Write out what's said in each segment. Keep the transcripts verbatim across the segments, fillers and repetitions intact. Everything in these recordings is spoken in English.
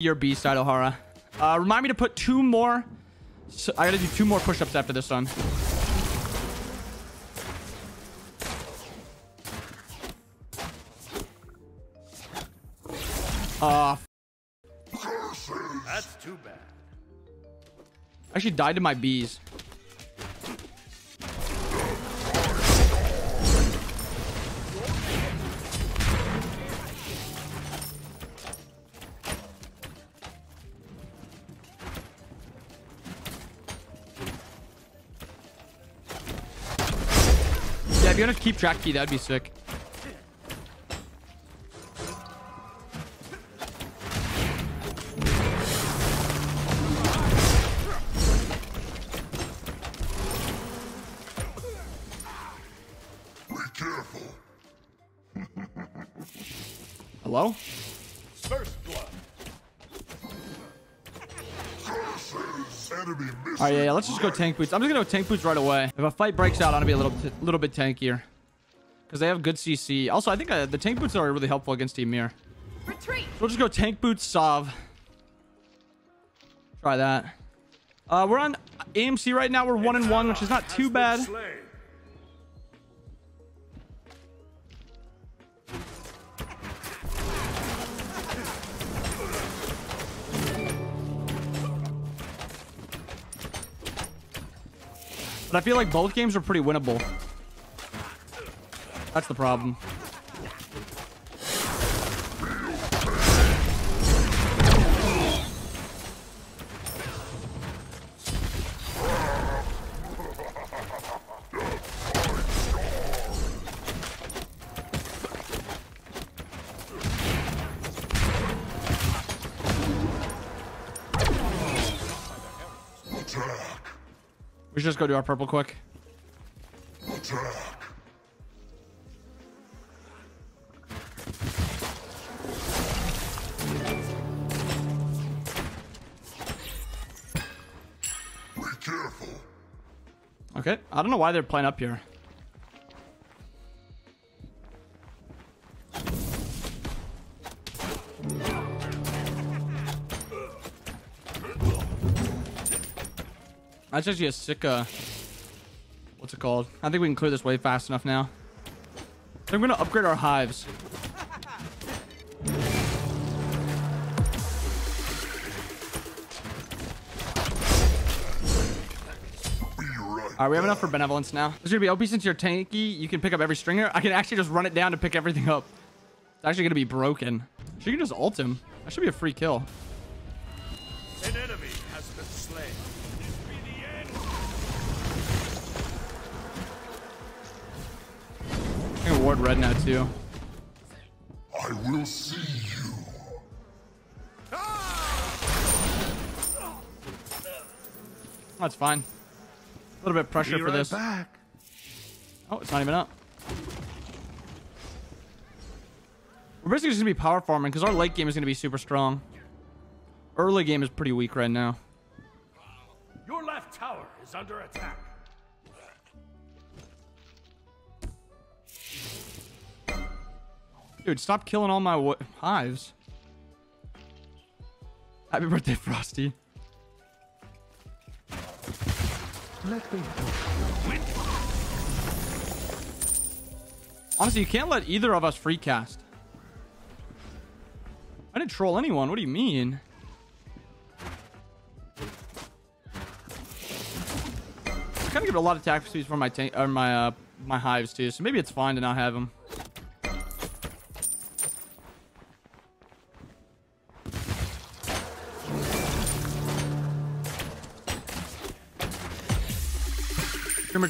You're a beast, Idohara. Uh, remind me to put two more. So I gotta do two more push-ups after this one. Uh, That's too bad. I actually died to my bees. Yeah, if you want to keep track key, that'd be sick. Hello? First blood. All right, yeah, yeah, let's just go Tank Boots. I'm just gonna go Tank Boots right away. If a fight breaks out, I'm gonna be a little, little bit tankier, because they have good C C. Also, I think uh, the Tank Boots are really helpful against Team Mir. Retreat. So we'll just go Tank Boots, Sov. Try that. Uh, we're on A M C right now. We're one and one, which is not too bad. But I feel like both games are pretty winnable. That's the problem. We should just go do our purple quick. Attack. Be careful. Okay, I don't know why they're playing up here. That's actually a sick, uh, what's it called? I think we can clear this way fast enough now. So I'm going to upgrade our hives. All right, we have enough for benevolence now. It's going to be O P since you're tanky. You can pick up every stringer. I can actually just run it down to pick everything up. It's actually going to be broken. She can just ult him. That should be a free kill. An enemy has been slain. I'm gonna ward red now too. I will see you. That's fine. A little bit of pressure for this. Back. Oh, it's not even up. We're basically just gonna be power farming because our late game is gonna be super strong. Early game is pretty weak right now. Your left tower is under attack. Dude, stop killing all my w hives. Happy birthday, Frosty. Let me win. Honestly, you can't let either of us free cast. I didn't troll anyone. What do you mean? I kind of give a lot of attack speeds for my tank or my uh, my hives too, so maybe it's fine to not have them.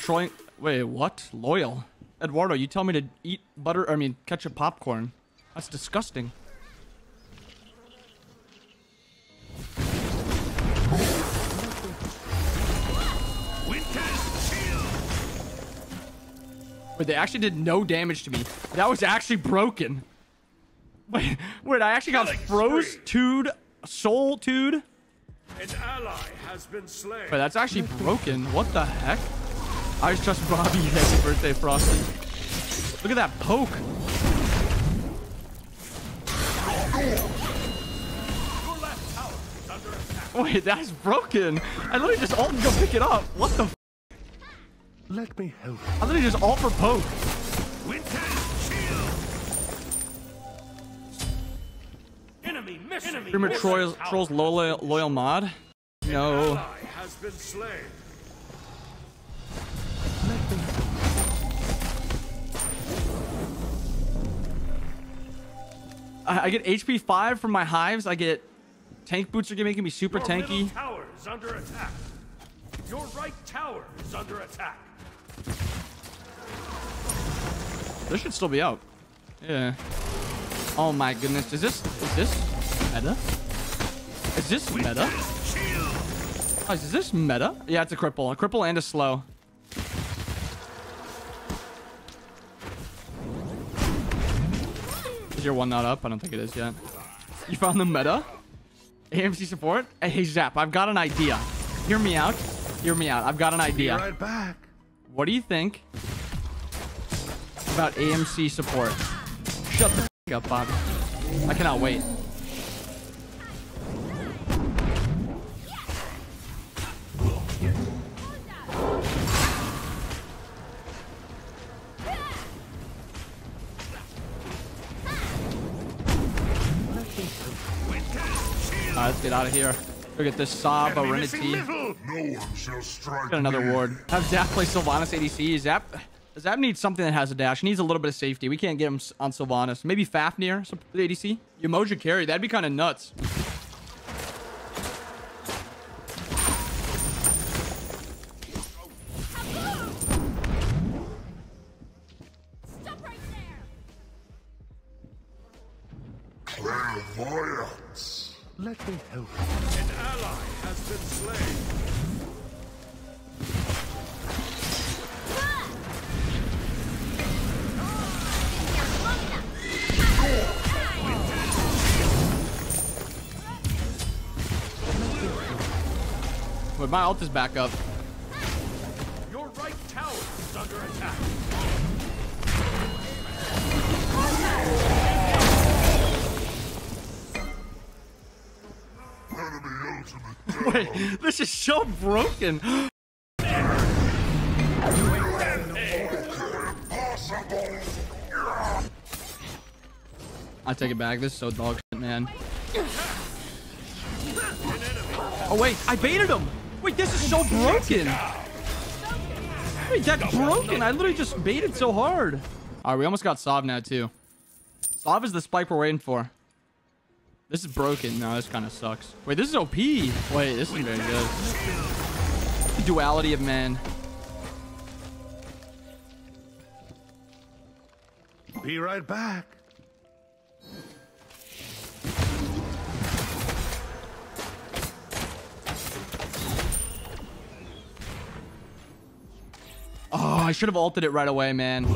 Trolling. Wait, what? Loyal. Eduardo, you tell me to eat butter, I mean, ketchup popcorn. That's disgusting. Wait, they actually did no damage to me. That was actually broken. Wait, wait, I actually got froze-toed, soul-toed. An ally has been slain. Wait, that's actually broken. What the heck? I just trust Bobby. Happy birthday, Frosty. Look at that poke. Your left Wait, that's broken. I literally just ult and go pick it up. What the f? Let me help. I literally just ult for poke. Enemy missing. Remember Troy's, Troll's loyal, loyal mod? No. Has been slain. I, I get H P five from my hives. I get tank boots are making me super Your tanky. Tower is under attack. Your right tower is under attack. This should still be out. Yeah. Oh my goodness. Is this is this meta? Is this meta? Oh, is this meta? Yeah, it's a cripple. A cripple and a slow. Is your one not up? I don't think it is yet. You found the meta? A M C support? Hey, Zap, I've got an idea. Hear me out. Hear me out. I've got an idea. Be right back. What do you think about A M C support? Shut the f up, Bob. I cannot wait. Alright, let's get out of here. Look at this Sov, Renity. No one shall strike. Got another ward. Have Zap play Sylvanas A D C. Zap, Zap needs something that has a dash. He needs a little bit of safety. We can't get him on Sylvanas. Maybe Fafnir A D C. Yemoja carry. That'd be kind of nuts. Stop right there. Clairvoyance. Let me help. An ally has been slain. Wait, my ult is back up. Your right tower is under attack. Wait, this is so broken. I take it back. This is so dog shit, man. Oh wait, I baited him. Wait, this is so broken. Wait, that's broken. I literally just baited so hard. All right, we almost got Sov now too. Sov is the spike we're waiting for. This is broken. No, this kind of sucks. Wait, this is O P. Wait, this isn't very good. The duality of man. Be right back. Oh, I should have ulted it right away, man.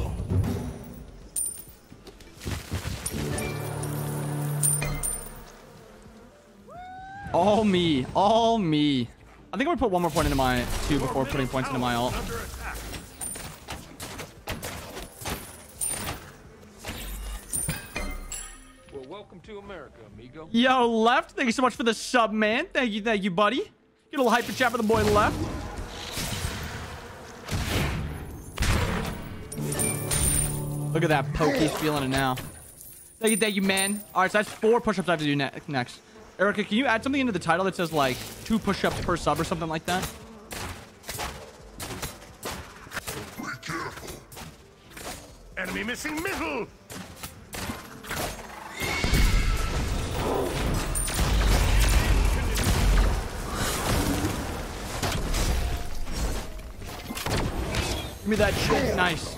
All me. All me. I think I'm going to put one more point into my two before putting points into my ult. Well, welcome to America, amigo. Yo, Left. Thank you so much for the sub, man. Thank you. Thank you, buddy. Get a little hyper chat for the boy Left. Look at that poke. He's feeling it now. Thank you. Thank you, man. All right, so that's four push-ups I have to do ne next. Erica, can you add something into the title that says, like, two push-ups per sub or something like that? Be careful. Enemy missing middle! Give me that shit. Nice.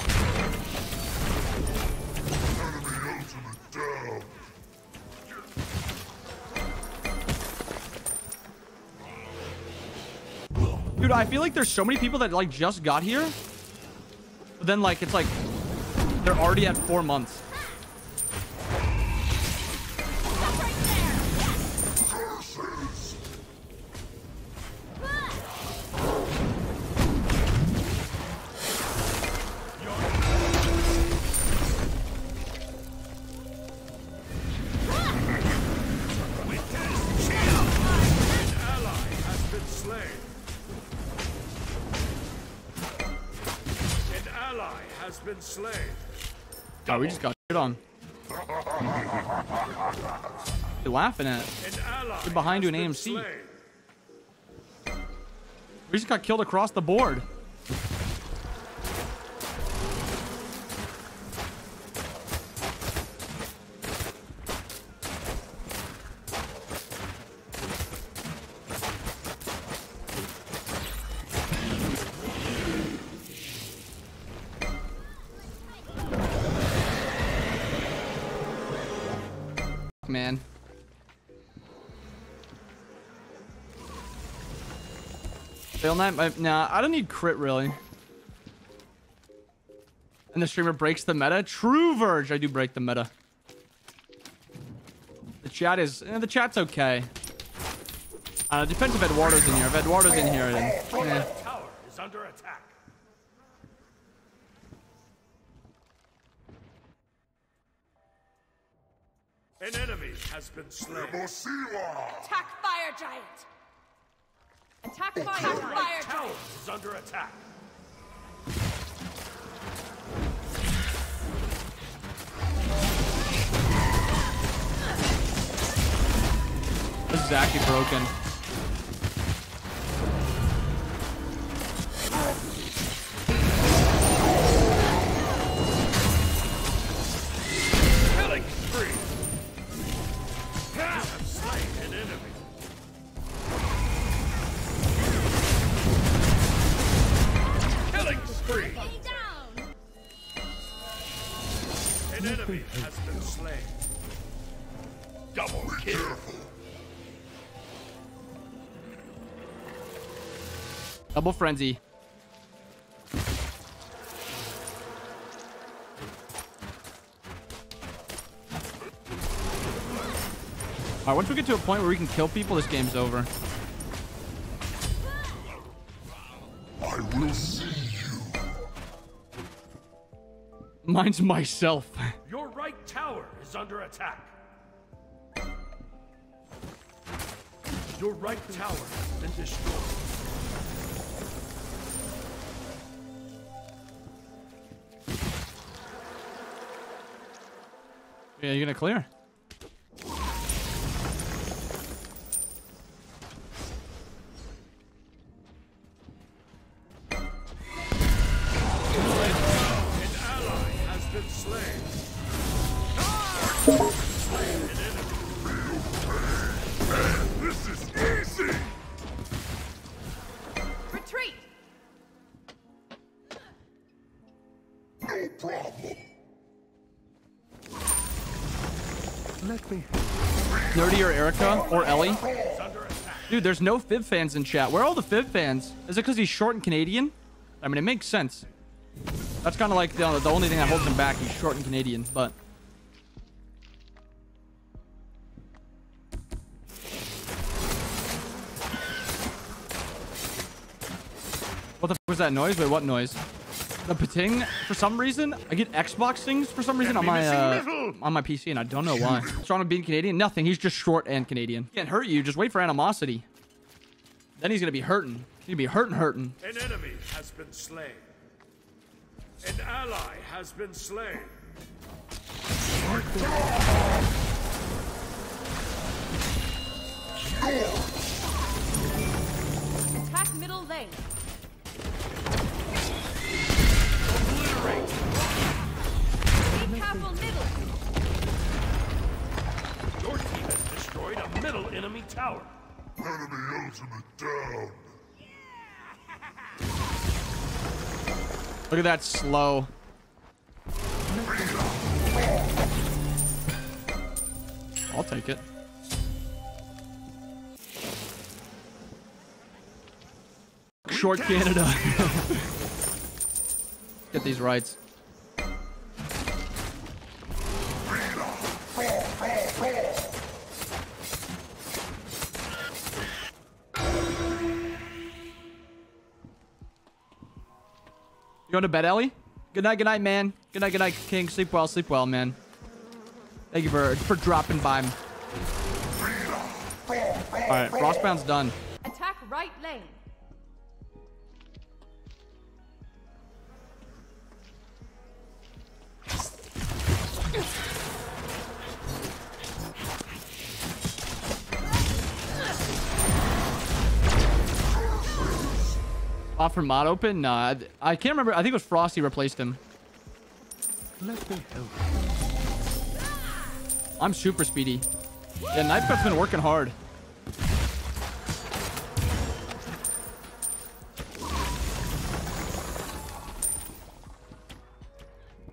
Dude, I feel like there's so many people that, like, just got here. But then, like, it's like they're already at four months. been slain. Oh, we just got shit on. You're laughing at it. They're behind you in A M C. We just got killed across the board. Man. Fail night? Nah, I don't need crit really. And the streamer breaks the meta. True Verge, I do break the meta. The chat is, eh, the chat's okay. Uh, depends if Eduardo's in here. If Eduardo's in here, then eh. Tower is under attack. An enemy has been slain. Attack fire giant. Attack fire giant. Attack fire tower is under attack. This is actually broken. Double frenzy. Alright, once we get to a point where we can kill people, this game's over. I will see you. Mine's myself. Your right tower is under attack. Your right tower has been destroyed. Yeah, you're gonna clear. An ally has been slain. Slain an enemy. Man, this is easy. Retreat. No problem. Let me. Nerdy or Erica or Ellie. Dude, there's no Fib fans in chat. Where are all the Fib fans? Is it because he's short and Canadian? I mean, it makes sense. That's kind of like the, the only thing that holds him back. He's short and Canadian, but... What the f*** was that noise? Wait, what noise? The pating, for some reason, I get Xbox things for some reason on my uh, on my P C, and I don't know why. What's wrong with being Canadian? Nothing. He's just short and Canadian. He can't hurt you. Just wait for Animosity. Then he's gonna be hurting. He's gonna be hurting, hurting. An enemy has been slain. An ally has been slain. Attack middle lane. Be careful, middle. Your team has destroyed a middle enemy tower. Enemy ultimate down. Yeah. Look at that slow. I'll take it. Short Canada. Get these rights. You going to bed, Ellie? Good night, good night, man. Good night, good night, King. Sleep well, sleep well, man. Thank you for for dropping by. All right, Frostbound's done. Attack right lane. Offer mod open? Nah, I can't remember. I think it was Frosty replaced him. Let me help. I'm super speedy. Yeah, Knifeguard's been working hard.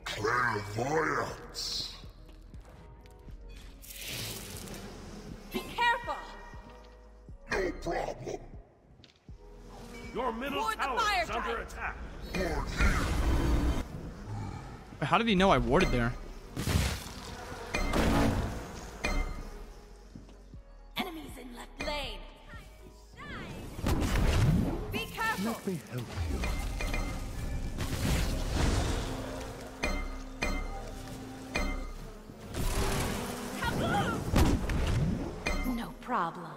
Clairvoyance. Be careful. No problem. Your middle tower is under attack. How did he know I warded there? Enemies in left lane. Time to shine. Be careful. Let me help you. No problem.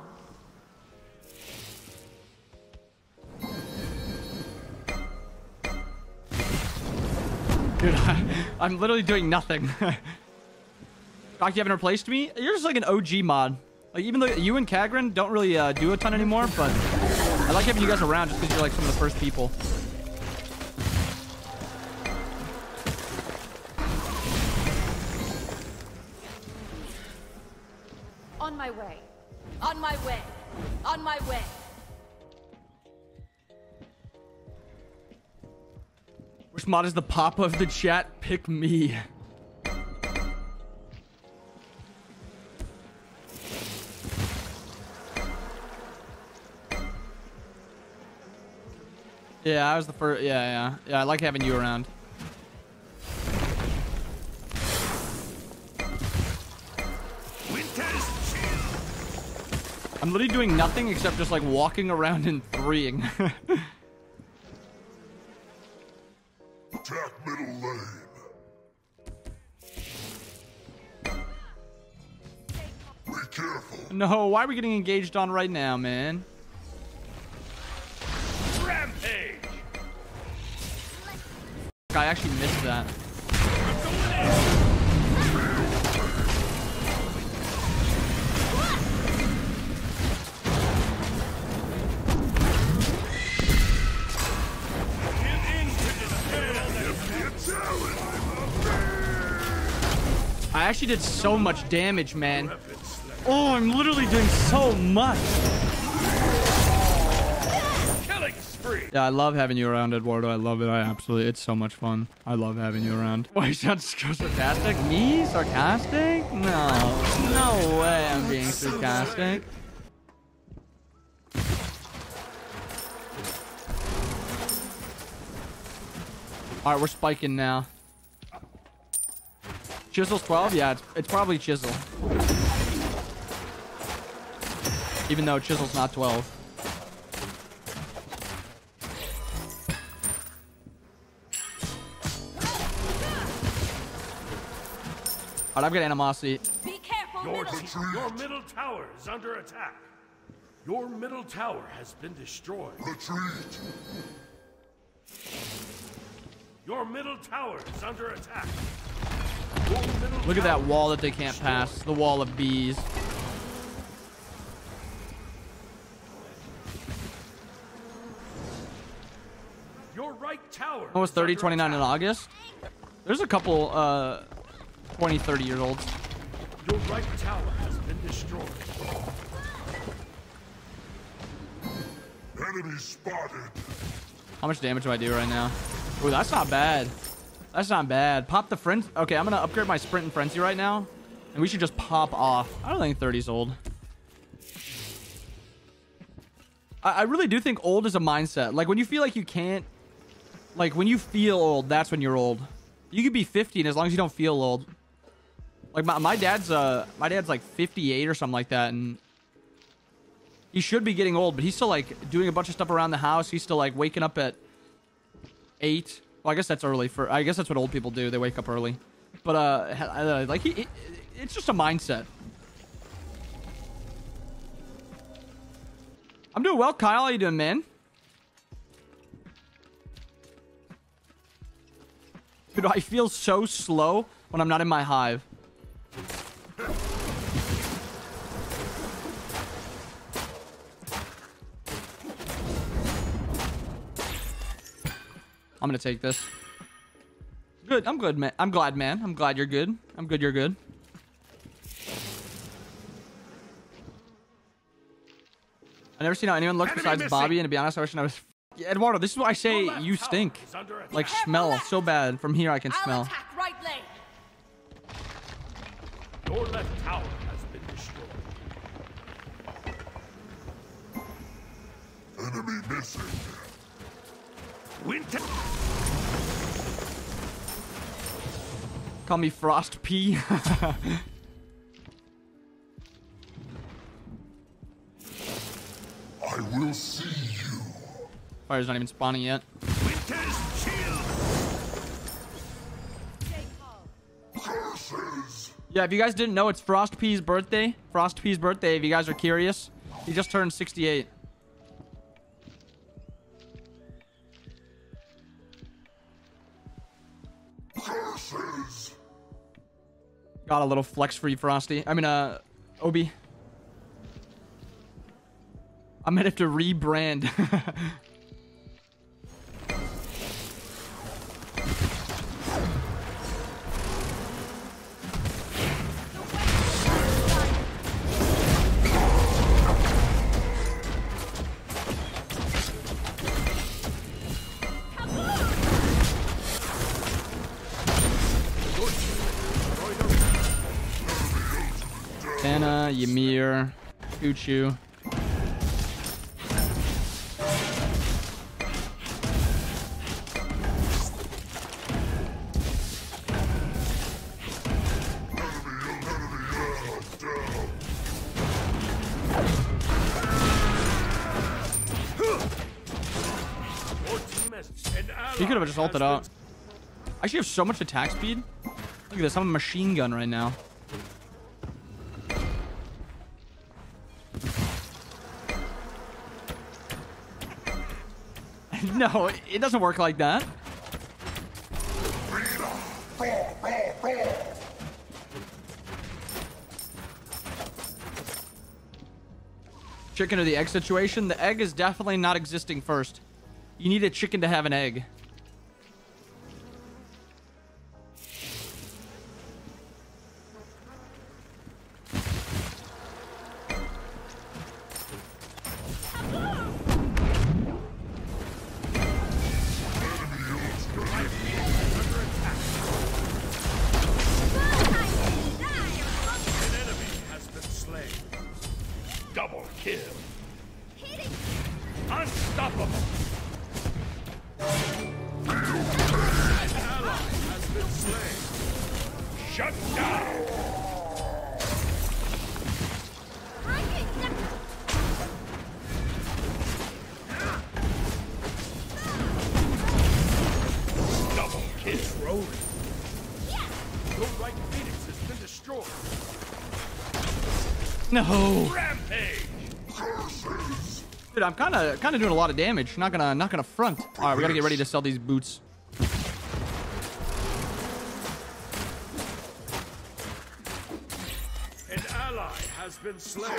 Dude, I, I'm literally doing nothing. Doc, you haven't replaced me? You're just like an O G mod. Like, even though you and Kagren don't really uh, do a ton anymore, but I like having you guys around just because you're like some of the first people. On my way. On my way. On my way. Which mod is the pop of the chat? Pick me. Yeah, I was the first. Yeah, yeah. Yeah, I like having you around. I'm literally doing nothing except just like walking around and threeing. Attack middle lane. Be careful. No, why are we getting engaged on right now, man? Rampage. I actually missed that. I actually did so much damage, man. Oh, I'm literally doing so much. Killing spree. Yeah, I love having you around, Eduardo. I love it. I absolutely, it's so much fun. I love having you around. Why sound so sarcastic? Me? Sarcastic? No. No way I'm being sarcastic. All right, we're spiking now. Chisel's twelve? Yeah, it's, it's probably Chisel. Even though Chisel's not twelve. Alright, I've got Animosity. Be careful, your, middle. your middle tower is under attack. Your middle tower has been destroyed. Retreat. Your middle tower is under attack. Look at that wall that they can't pass. The wall of bees. Your right tower. I was thirty, twenty-nine in August. There's a couple uh twenty, thirty years olds. Your right tower has been destroyed. Enemy spotted. How much damage do I do right now? Oh, that's not bad. That's not bad. Pop the frenzy. Okay, I'm gonna upgrade my sprint and frenzy right now, and we should just pop off. I don't think thirty's old. I, I really do think old is a mindset. Like when you feel like you can't, like when you feel old, that's when you're old. You could be fifteen as long as you don't feel old. Like my my dad's uh my dad's like fifty-eight or something like that, and he should be getting old, but he's still like doing a bunch of stuff around the house. He's still like waking up at eight. Well, I guess that's early for, I guess that's what old people do. They wake up early. But, uh, like, he, he, it's just a mindset. I'm doing well, Kyle. How you doing, man? Dude, I feel so slow. when I'm not in my hive. I'm gonna take this. Good. I'm good, man. I'm glad, man. I'm glad you're good. I'm good. You're good. I never seen how anyone looked besides Bobby, and to be honest, I wish I was. Yeah, Eduardo, this is why I say you stink. Like smell so bad. From here, I can smell. Right lane. Your left tower has been destroyed. Enemy missing. Winter. Call me Frost P. I will see you. Fire's not even spawning yet. Winter's chill. Curses. Yeah, if you guys didn't know, it's Frost P's birthday. Frost P's birthday, if you guys are curious. He just turned sixty-eight. Curses. Got a little flex for you, Frosty. I mean, uh, Obi. I might have to rebrand. Anna, Ymir, Uchu. He could have just ulted out. I actually have so much attack speed. Look at this. I'm a machine gun right now. No, it doesn't work like that. Chicken or the egg situation? The egg is definitely not existing first. You need a chicken to have an egg. No. Rampage. Dude, I'm kind of kind of doing a lot of damage. Not gonna not gonna front. All right, we gotta get ready to sell these boots. An ally has been slain.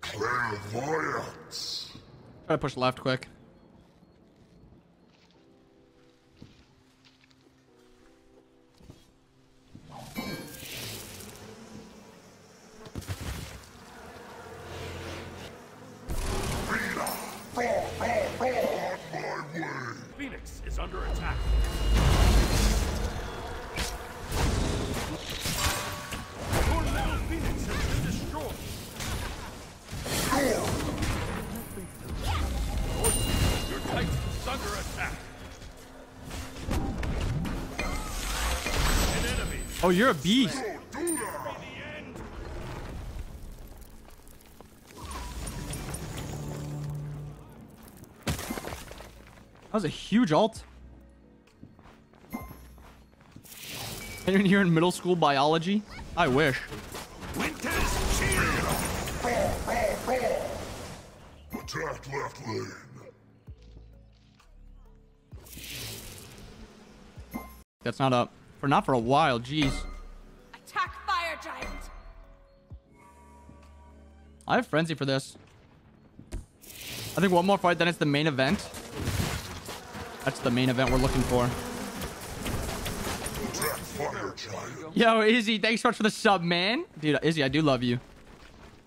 Clairvoyance. Try to push left quick. Oh, you're a beast. That was a huge ult. Anyone here in middle school biology? I wish. left lane. That's not up. For not for a while, jeez. Attack fire giant. I have frenzy for this. I think one more fight, then it's the main event. That's the main event we're looking for. Attack fire giant. Yo, Izzy, thanks so much for the sub, man. Dude, Izzy, I do love you.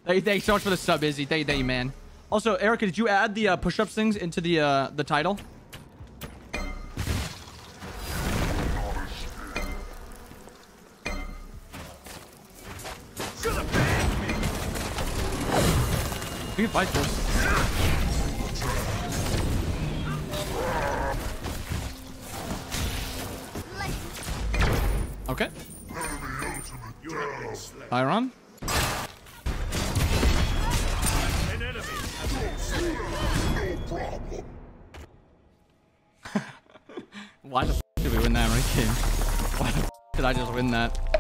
Hey, thanks so much for the sub, Izzy. Thank you, thank you, man. Also, Erica, did you add the uh, push-ups things into the uh, the title? We can fight this. Okay. Byron. Why the f did we win that right here? Why the f did I just win that?